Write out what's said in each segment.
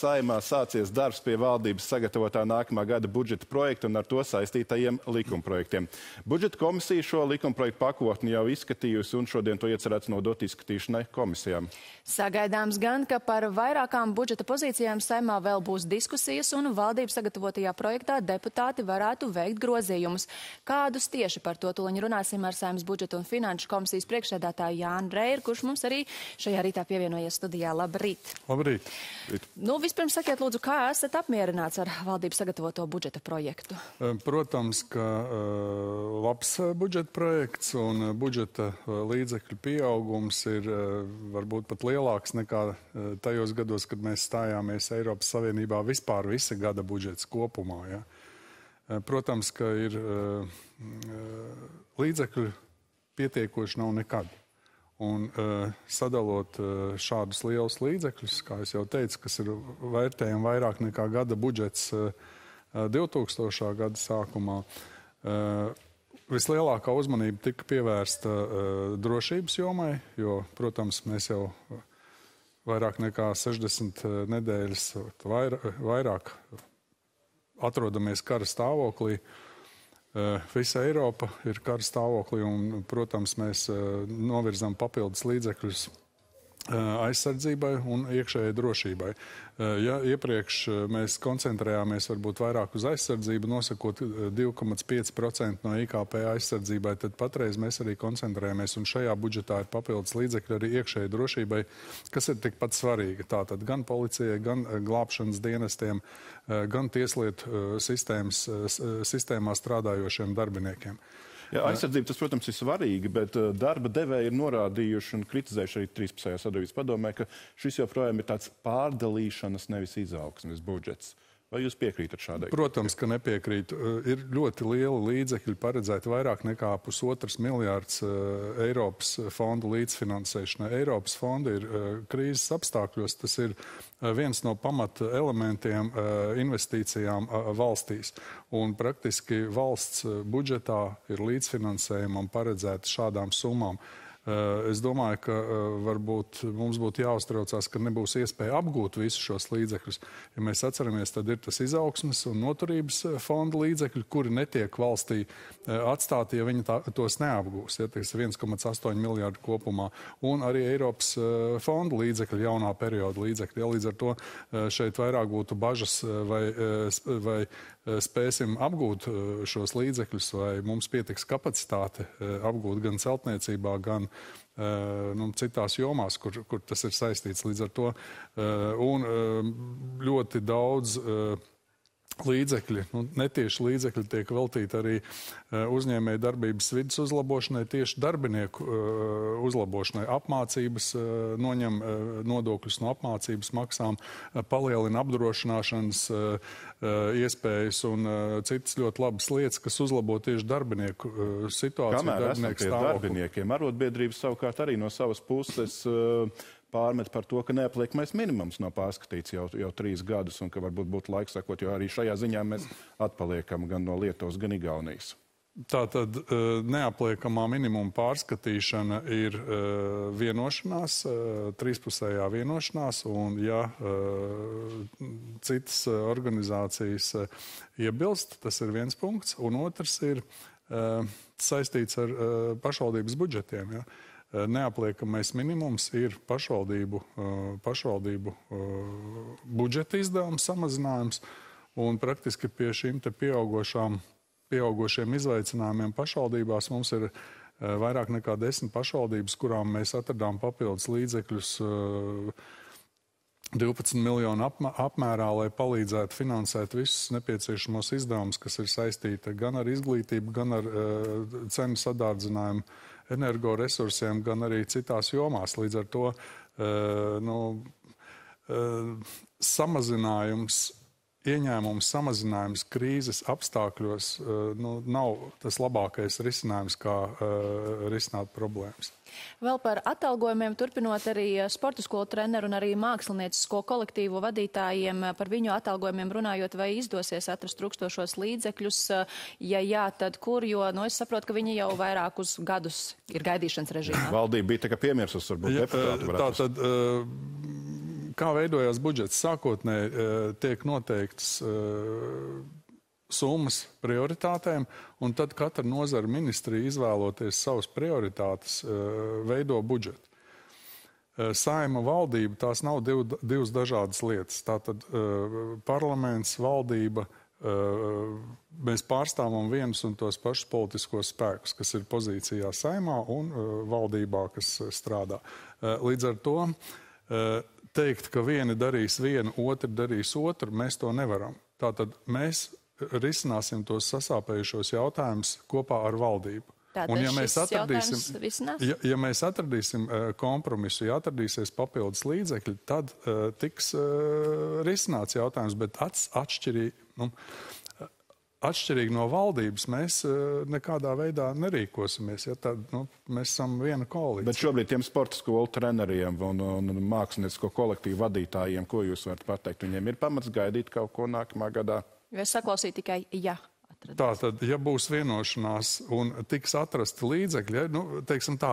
Saeimā sācies darbs pie valdības sagatavotā nākamā gada budžeta projekta un ar to saistītajiem likumprojektiem. Budžeta komisija šo likumprojektu pakotni jau izskatījusi un šodien to iecerēts nodot izskatīšanai komisijām. Sagaidāms gan, ka par vairākām budžeta pozīcijām Saeimā vēl būs diskusijas un valdības sagatavotajā projektā deputāti varētu veikt grozījumus. Kādus tieši par to tuliņu runāsim ar Saeimas budžeta un finanšu komisijas priekšsēdētāju Jāni Reiru, kurš mums arī šajā rītā pievienojies studijā. Labrīt! Labrīt! Nu, vispirms sakiet, lūdzu, kā esat apmierināts ar valdības sagatavoto budžeta projektu? Protams, ka labs budžeta projekts un budžeta līdzekļu pieaugums ir varbūt pat lielāks nekā tajos gados, kad mēs stājāmies Eiropas Savienībā vispār visa gada budžets kopumā. Ja? Protams, ka ir līdzekļu pietiekoši nav nekad. Un sadalot šādus lielus līdzekļus, kā es jau teicu, kas ir vērtējami vairāk nekā gada budžets 2000. Gada sākumā, vislielākā uzmanība tika pievērsta drošības jomai, jo, protams, mēs jau vairāk nekā 60 nedēļas vairāk atrodamies kara stāvoklī. Visa Eiropa ir kara stāvoklī un, protams, mēs novirzam papildus līdzekļus aizsardzībai un iekšējai drošībai. Ja iepriekš mēs koncentrējāmies varbūt vairāk uz aizsardzību, nosakot 2,5% no IKP aizsardzībai, tad patreiz mēs arī koncentrējamies un šajā budžetā ir papildus līdzekļi arī iekšējai drošībai, kas ir tikpat svarīga. Tātad gan policijai, gan glābšanas dienestiem, gan tieslietu sistēmā strādājošiem darbiniekiem. Jā, aizsardzība, tas, protams, ir svarīgi, bet darba devēji ir norādījuši un kritizējuši arī 13. Sadarbības padomē, ka šis joprojām ir tāds pārdalīšanas, nevis izaugsmes budžets. Vai jūs piekrītat šādai? Protams, ka nepiekrītu. Ir ļoti liela līdzekļa paredzēta vairāk nekā 1,5 miljārds Eiropas fondu līdzfinansēšanai. Eiropas fondi ir krīzes apstākļos, tas ir viens no pamata elementiem investīcijām valstīs. Un praktiski valsts budžetā ir līdzfinansējumam paredzēta šādām summām. Es domāju, ka varbūt mums būtu jāuztraucās, ka nebūs iespēja apgūt visus šos līdzekļus. Ja mēs atceramies, tad ir tas izaugsmes un noturības fonda līdzekļi, kuri netiek valstī atstāti, ja viņi tos neapgūs. Ja, tas ir 1,8 miljārdu kopumā. Un arī Eiropas fonda līdzekļi, jaunā perioda līdzekļi. Ja, līdz ar to šeit vairāk būtu bažas, vai spēsim apgūt šos līdzekļus, vai mums pietiks kapacitāte apgūt gan celtniecībā, gan citās jomās, kur tas ir saistīts līdz ar to. Un ļoti daudz līdzekļi, netieši līdzekļi tiek veltīti arī uzņēmēju darbības vidas uzlabošanai, tieši darbinieku uzlabošanai. Apmācības noņem nodokļus no apmācības maksām, palielina apdrošināšanas iespējas un citas ļoti labas lietas, kas uzlabo tieši darbinieku situāciju. Kamēr esam pie darbiniekiem, arotbiedrības savukārt arī no savas puses pārmet par to, ka neapliekamais minimums nav pārskatīts jau 3 gadus un ka varbūt būtu laiks sakot, jo arī šajā ziņā mēs atpaliekam gan no Lietuvas, gan Igaunijas. Tātad neapliekamā minimuma pārskatīšana ir vienošanās, trīspusējā vienošanās, un ja citas organizācijas iebilst, tas ir viens punkts, un otrs ir saistīts ar pašvaldības budžetiem, ja? Neapliekamais minimums ir pašvaldību budžeta izdevuma samazinājums, un praktiski pie šīm te pieaugošiem izaicinājumiem pašvaldībās mums ir vairāk nekā 10 pašvaldības, kurām mēs atradām papildus līdzekļus 12 miljonu apmērā, lai palīdzētu finansēt visus nepieciešamos izdevumus, kas ir saistīti gan ar izglītību, gan ar cenu sadārdzinājumu energoresursiem, gan arī citās jomās. Līdz ar to ieņēmums samazinājums krīzes apstākļos nav tas labākais risinājums, kā risināt problēmas. Vēl par atalgojumiem turpinot arī sporta skolu treneru un arī māksliniecisko kolektīvu vadītājiem par viņu atalgojumiem runājot, vai izdosies atrast trūkstošos līdzekļus, ja jā, tad kur, jo es saprotu, ka viņi jau vairākus gadus ir gaidīšanas režīmā. Valdība bija tā kā piemirsus, varbūt deputāti varētu. Tātad kā veidojās budžets? Sākotnē tiek noteikts summas prioritātēm, un tad katra nozara ministrija, izvēloties savas prioritātes, veido budžetu. Saeima valdība, tās nav divas dažādas lietas. Tātad parlaments, valdība, mēs pārstāvam vienus un tos pašus politiskos spēkus, kas ir pozīcijā Saeimā un valdībā, kas strādā. Līdz ar to teikt, ka vieni darīs vienu, otri darīs otru, mēs to nevaram. Tātad mēs risināsim tos sasāpējušos jautājumus kopā ar valdību. Tātad ja mēs atradīsim kompromisu, ja atradīsies papildus līdzekļi, tad tiks risināts jautājums, bet atšķirīgi no valdības mēs nekādā veidā nerīkosimies. Ja, tad, mēs esam viena koalīcija. Bet šobrīd tiem sporta skolu treneriem un māksliniecisko kolektīvu vadītājiem, ko jūs varat pateikt? Viņiem ir pamats gaidīt kaut ko nākamā gadā? Es saklausīju tikai jā. Tātad, ja būs vienošanās un tiks atrasti līdzekļi, teiksim tā,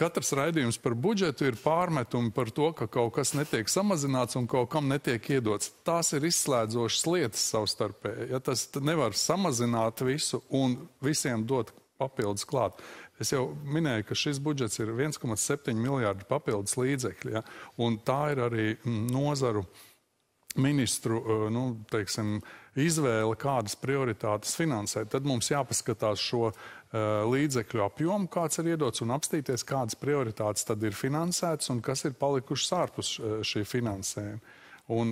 katrs raidījums par budžetu ir pārmetumi par to, ka kaut kas netiek samazināts un kaut kam netiek iedots. Tās ir izslēdzošas lietas savstarpēji. Ja tas nevar samazināt visu un visiem dot papildus klāt. Es jau minēju, ka šis budžets ir 1,7 miljārdi papildus līdzekļi, ja? Un tā ir arī nozaru ministru, teiksim, izvēle, kādas prioritātes finansēt, tad mums jāpaskatās šo līdzekļu apjomu, kāds ir iedots, un apstīties, kādas prioritātes tad ir finansētas un kas ir palikušas ārpus šī finansējuma. Un,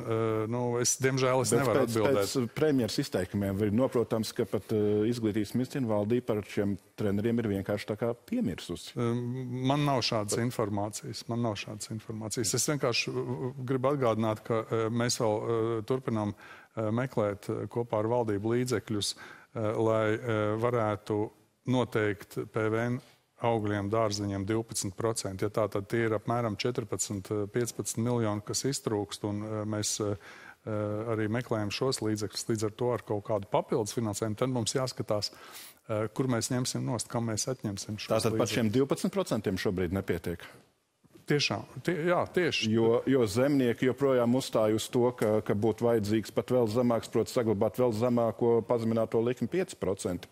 diemžēl, es nevaru atbildēt. Pēc premjeras izteikumiem ir noprotams, ka pat izglītības ministrija valdība par šiem treneriem ir vienkārši tā kā piemirsusi. Man nav šādas informācijas. Es vienkārši gribu atgādināt, ka mēs vēl turpinām meklēt kopā ar valdību līdzekļus, lai varētu noteikt PVN augļiem, dārziņiem 12%. Ja tā, tad tie ir apmēram 14–15 miljoni, kas iztrūkst, un mēs arī meklējam šos līdzekļus. Līdz ar to ar kaut kādu papildus finansējumu, tad mums jāskatās, kur mēs ņemsim nost, kam mēs atņemsim šos līdzekļus. Tātad par šiem 12% šobrīd nepietiek? Tieši. Jo zemnieki joprojām uzstāj uz to, ka būtu vajadzīgs pat vēl zemāks, proti saglabāt vēl zemāko pazemināto likmi 5%.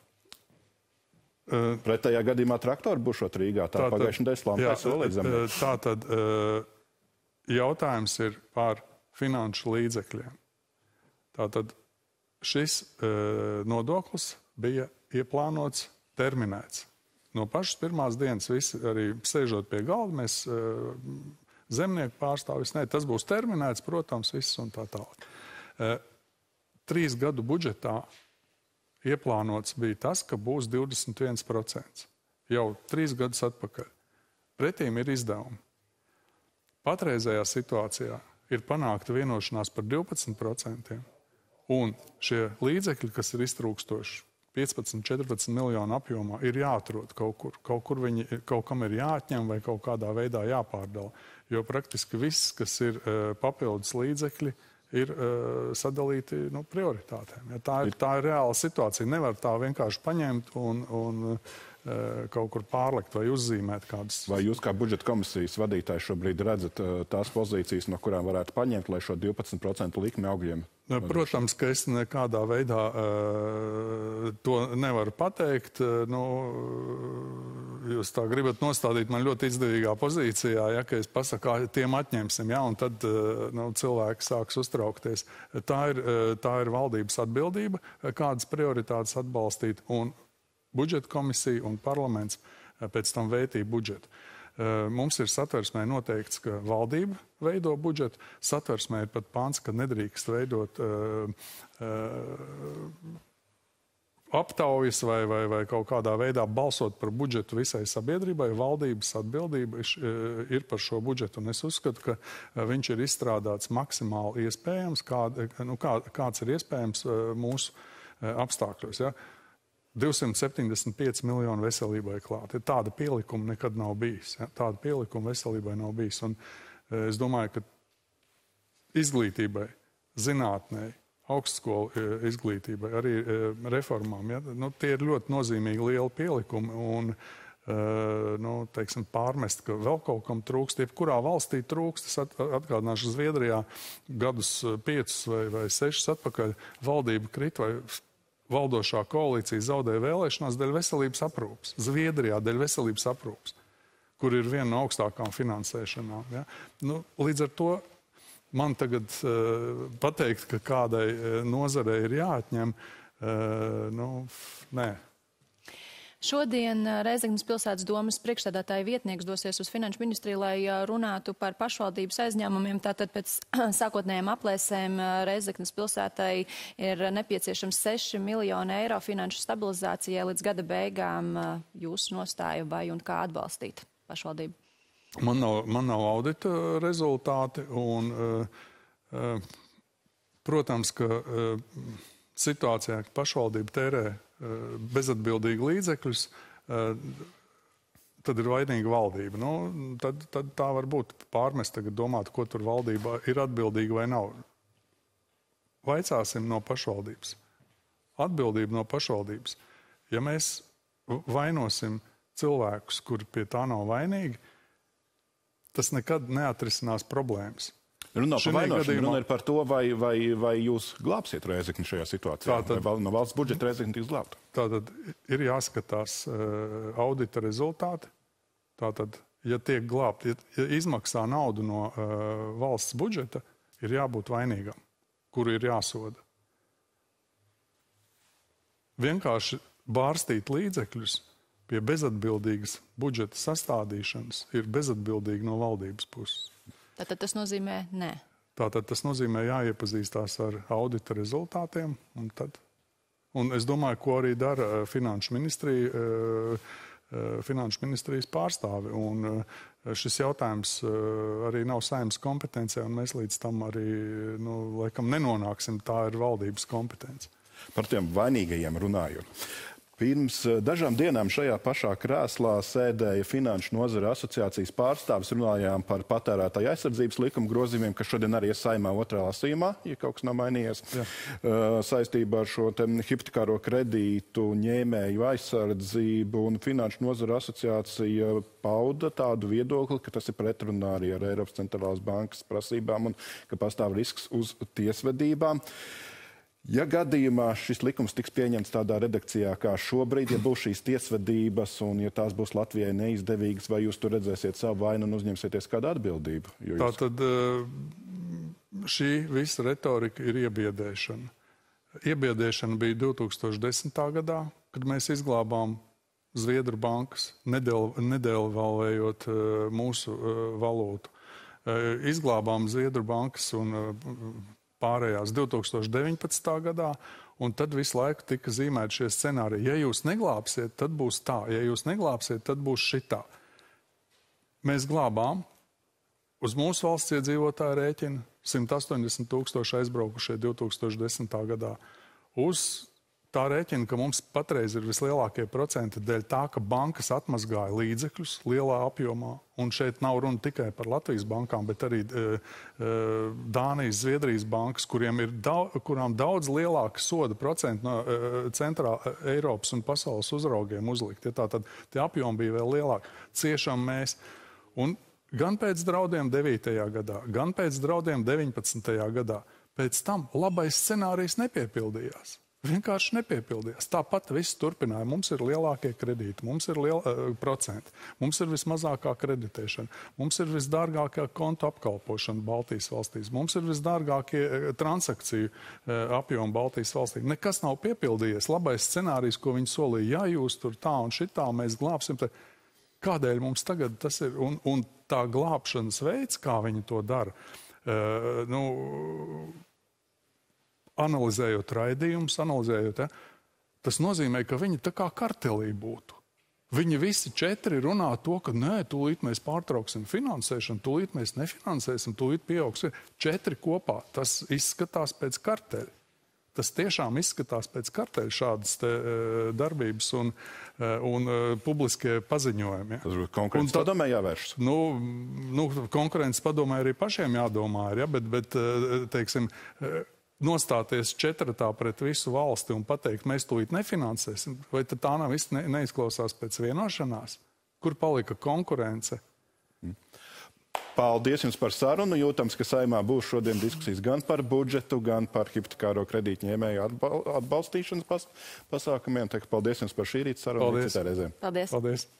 Pretējā gadījumā traktori būšot Rīgā, tā pagājušajā desmitgadē solīja zemē. Tātad jautājums ir par finanšu līdzekļiem. Tātad šis nodoklis bija ieplānots, terminēts. No pašas pirmās dienas visi arī sēžot pie galda, mēs zemnieku pārstāvis, ne, tas būs terminēts, protams, viss un tā tālāk. 3 gadu budžetā ieplānots bija tas, ka būs 21% jau 3 gadus atpakaļ. Pretīm ir izdevumi. Patreizējā situācijā ir panākta vienošanās par 12%, un šie līdzekļi, kas ir iztrūkstoši 15–14 miljonu apjomā, ir jāatrod kaut kur. Kaut kam ir jāatņem vai kaut kādā veidā jāpārdala, jo praktiski viss, kas ir papildus līdzekļi, ir sadalīti prioritātēm. Ja tā ir reāla situācija. Nevar tā vienkārši paņemt un kaut kur pārlikt vai uzzīmēt kādas. Vai jūs kā budžeta komisijas vadītāji šobrīd redzat tās pozīcijas, no kurām varētu paņemt, lai šo 12% likmi augļiem? Protams, ka es nekādā veidā to nevaru pateikt. Jūs tā gribat nostādīt man ļoti izdevīgā pozīcijā, ja, ka es pasaku, tiem atņemsim, ja, un tad cilvēki sāks uztraukties. Tā ir valdības atbildība, kādas prioritātes atbalstīt, un budžeta komisija un parlaments pēc tam vērtī budžetu. Mums ir satversmē noteikts, ka valdība veido budžetu. Satversmē ir pat pāns, ka nedrīkst veidot aptaujas vai kaut kādā veidā balsot par budžetu visai sabiedrībai. Valdības atbildība ir par šo budžetu, un es uzskatu, ka viņš ir izstrādāts maksimāli iespējams, kāds ir iespējams mūsu apstākļos. Ja? 275 miljonu veselībai klāt. Tāda pielikuma nekad nav bijis. Ja? Tāda pielikuma veselībai nav bijis. Un es domāju, ka izglītībai, zinātnei, augstskolu izglītībai, arī reformām, ja? Tie ir ļoti nozīmīgi lieli pielikumi. Un pārmest, ka vēl kaut kam trūkst, jebkurā valstī trūkst. Es atgādināšu, Zviedrijā gadus 5 vai 6 atpakaļ valdība krita vai valdošā koalīcija zaudēja vēlēšanās dēļ veselības aprūpes. Zviedrijā dēļ veselības aprūpes, kur ir viena no augstākām finansēšanām. Ja? Līdz ar to man tagad pateikt, ka kādai nozarei ir jāatņem, nē. Šodien Rēzeknes pilsētas domas priekšsēdētāja vietnieks dosies uz Finanšu ministriju, lai runātu par pašvaldības aizņēmumiem. Tātad pēc sākotnējām aplēsēm Rēzeknes pilsētai ir nepieciešams 6 miljoni eiro finanšu stabilizācijai līdz gada beigām. Jūsu nostāju vai un kā atbalstīt pašvaldību? Man nav audita rezultāti un, protams, ka situācijā, ka pašvaldība tērē bezatbildīgi līdzekļus, tad ir vainīga valdība. Tad tā var būt pārmest tagad domāt, ko tur valdība ir atbildīga vai nav. Vaicāsim no pašvaldības. Atbildība no pašvaldības. Ja mēs vainosim cilvēkus, kuri pie tā nav vainīgi, tas nekad neatrisinās problēmas. Runā par vainošanu, runā par to, vai jūs glābsiet Rēzekni šajā situācijā, vai no valsts budžeta Rēzekni tiks glābta. Tātad ir jāskatās audita rezultāti. Tātad, ja tiek glābti, ja izmaksā naudu no valsts budžeta, ir jābūt vainīgam, kuru ir jāsoda. Vienkārši bārstīt līdzekļus pie bezatbildīgas budžeta sastādīšanas ir bezatbildīgi no valdības puses. Tātad tas nozīmē nē. Tātad tas nozīmē jāiepazīstās ar audita rezultātiem. Un es domāju, ko arī dara Finanšu ministrijas pārstāvi. Un šis jautājums arī nav Saeimas kompetencija, un mēs līdz tam arī, laikam, nenonāksim. Tā ir valdības kompetence. Par tiem vainīgajiem runājot. Pirms dažām dienām šajā pašā krēslā sēdēja Finanšu nozara asociācijas pārstāvis, runājām par patērētāju aizsardzības likuma grozījumiem, kas šodien arī ir Saeimā otrā lasījumā, ja kaut kas nav mainījies, saistībā ar šo hipotekāro kredītu ņēmēju aizsardzību. Un Finanšu nozara asociācija pauda tādu viedokli, ka tas ir pretrunā arī ar Eiropas Centrālās Bankas prasībām un ka pastāv risks uz tiesvedībām. Ja gadījumā šis likums tiks pieņemts tādā redakcijā kā šobrīd, ja būs šīs tiesvedības un ja tās būs Latvijai neizdevīgas, vai jūs tur redzēsiet savu vainu un uzņemsieties kādu atbildību? Tātad šī visa retorika ir iebiedēšana. Iebiedēšana bija 2010. gadā, kad mēs izglābām Zviedru bankas, nedevalvējot mūsu valūtu. Izglābām Zviedru bankas un pārējās 2019. gadā, un tad visu laiku tika zīmēti šie scenāriji. Ja jūs neglābsiet, tad būs tā. Ja jūs neglābsiet, tad būs šitā. Mēs glābām uz mūsu valsts iedzīvotāju rēķina 180 000 aizbraukušie 2010. gadā. Uz tā rēķina, ka mums patreiz ir vislielākie procenti dēļ tā, ka bankas atmazgāja līdzekļus lielā apjomā. Un šeit nav runa tikai par Latvijas bankām, bet arī Dānijas, Zviedrijas bankas, kurām daudz lielāka soda procenti no centrā Eiropas un pasaules uzraugiem uzlikt. Ja tātad tie apjomi bija vēl lielāki. Ciešam mēs. Un gan pēc draudiem 9. gadā, gan pēc draudiem 19. gadā. Pēc tam labais scenārijs nepiepildījās. Vienkārši nepiepildījās. Tāpat viss turpināja. Mums ir lielākie kredīti, mums ir procenti, mums ir vismazākā kreditēšana, mums ir visdārgākā konta apkalpošana Baltijas valstīs, mums ir visdārgākie transakciju apjomi Baltijas valstī. Nekas nav piepildījies. Labais scenārijs, ko viņi solīja, ja jūs tur tā un šitā mēs glābsim. Kādēļ mums tagad tas ir? Un tā glābšanas veids, kā viņi to dara, analizējot raidījumus, tas nozīmē, ka viņi tā kā kartelī būtu. Viņi visi 4 runā to, ka nē, tūlīt mēs pārtrauksim finansēšanu, tūlīt mēs nefinansēsim, tūlīt pieaugs. 4 kopā. Tas izskatās pēc karteļa. Tas tiešām izskatās pēc karteļa šādas darbības un publiskie paziņojumi. Tas būtu konkurences padomē jāvēršas. Konkurences padomē arī pašiem jādomā, ja, bet teiksim, nostāties četratā pret visu valsti un pateikt, mēs tūlīt nefinansēsim, vai tad tā nav neizklausās pēc vienošanās? Kur palika konkurence? Paldies jums par sarunu. Jūtams, ka Saeimā būs šodien diskusijas gan par budžetu, gan par hipotekāro kredītņēmēju atbalstīšanas pasākumiem. Paldies jums par šī rīta sarunu. Paldies. Paldies.